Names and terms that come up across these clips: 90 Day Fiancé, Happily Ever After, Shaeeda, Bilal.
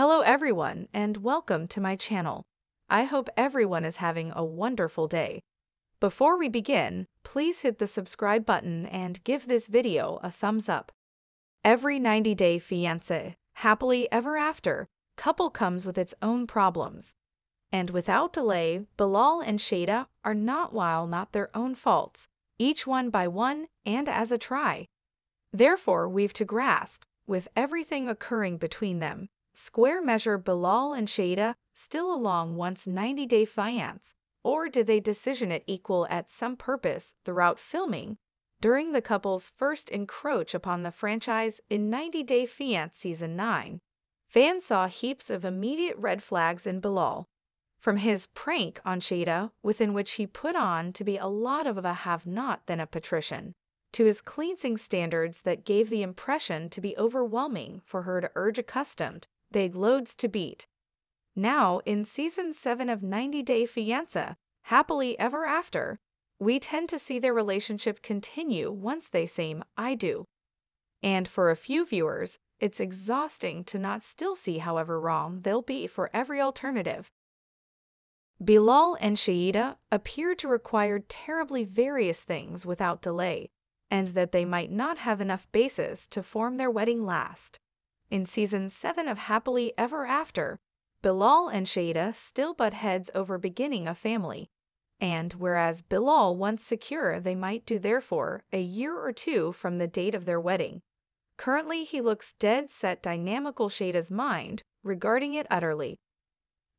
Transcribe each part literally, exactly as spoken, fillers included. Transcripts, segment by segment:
Hello everyone and welcome to my channel. I hope everyone is having a wonderful day. Before we begin, please hit the subscribe button and give this video a thumbs up. Every ninety day fiancé, happily ever after, couple comes with its own problems. And without delay, Bilal and Shaeeda are not while not their own faults, each one by one and as a try. Therefore we've to grasp, with everything occurring between them, square measure Bilal and Shaeeda still along once ninety day fiancé, or did they decision it equal at some purpose throughout filming, during the couple's first encroach upon the franchise in ninety day fiancé Season nine, fans saw heaps of immediate red flags in Bilal. From his prank on Shaeeda, within which he put on to be a lot of a have-not than a patrician, to his cleansing standards that gave the impression to be overwhelming for her to urge accustomed, they'd loads to beat. Now, in Season seven of ninety day fiancé, Happily Ever After, we tend to see their relationship continue once they seem I do. And for a few viewers, it's exhausting to not still see however wrong they'll be for every alternative. Bilal and Shaeeda appear to require terribly various things without delay, and that they might not have enough basis to form their wedding last. In Season seven of Happily Ever After, Bilal and Shaeeda still butt heads over beginning a family, and whereas Bilal once secure they might do therefore a year or two from the date of their wedding, currently he looks dead set dynamical Shaeeda's mind, regarding it utterly.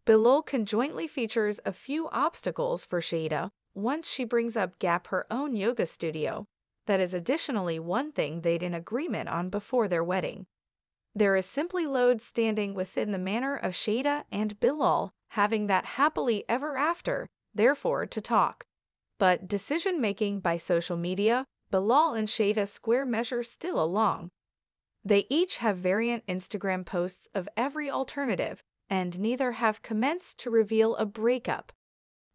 Bilal conjointly features a few obstacles for Shaeeda once she brings up gap her own yoga studio, that is additionally one thing they'd in agreement on before their wedding. There is simply loads standing within the manner of Shaeeda and Bilal having that happily ever after, therefore to talk. But decision-making by social media, Bilal and Shaeeda square measure still along. They each have variant Instagram posts of every alternative, and neither have commenced to reveal a breakup.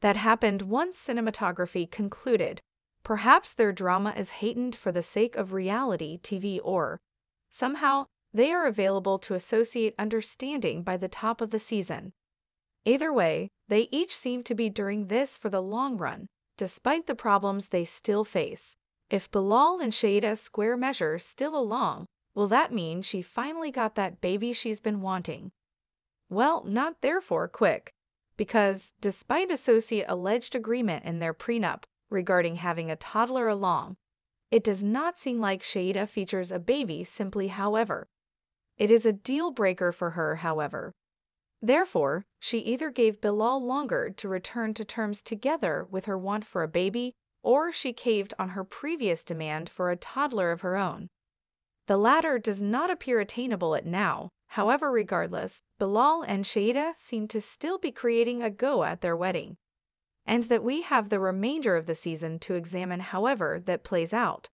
That happened once cinematography concluded. Perhaps their drama is heightened for the sake of reality T V, or somehow they are available to associate understanding by the top of the season. Either way, they each seem to be doing this for the long run, despite the problems they still face. If Bilal and Shaeeda square measure still along, will that mean she finally got that baby she's been wanting? Well, not therefore quick, because despite associate alleged agreement in their prenup, regarding having a toddler along, it does not seem like Shaeeda features a baby simply however. It is a deal-breaker for her however. Therefore, she either gave Bilal longer to return to terms together with her want for a baby, or she caved on her previous demand for a toddler of her own. The latter does not appear attainable at now, however regardless, Bilal and Shaeeda seem to still be creating a go at their wedding, and that we have the remainder of the season to examine however that plays out.